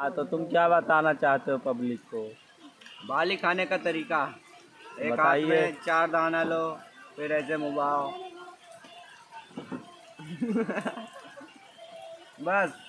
हाँ, तो तुम क्या बताना चाहते हो पब्लिक को? बाली खाने का तरीका, एक हाथ में चार दाना लो, फिर ऐसे मुबाओ। बस।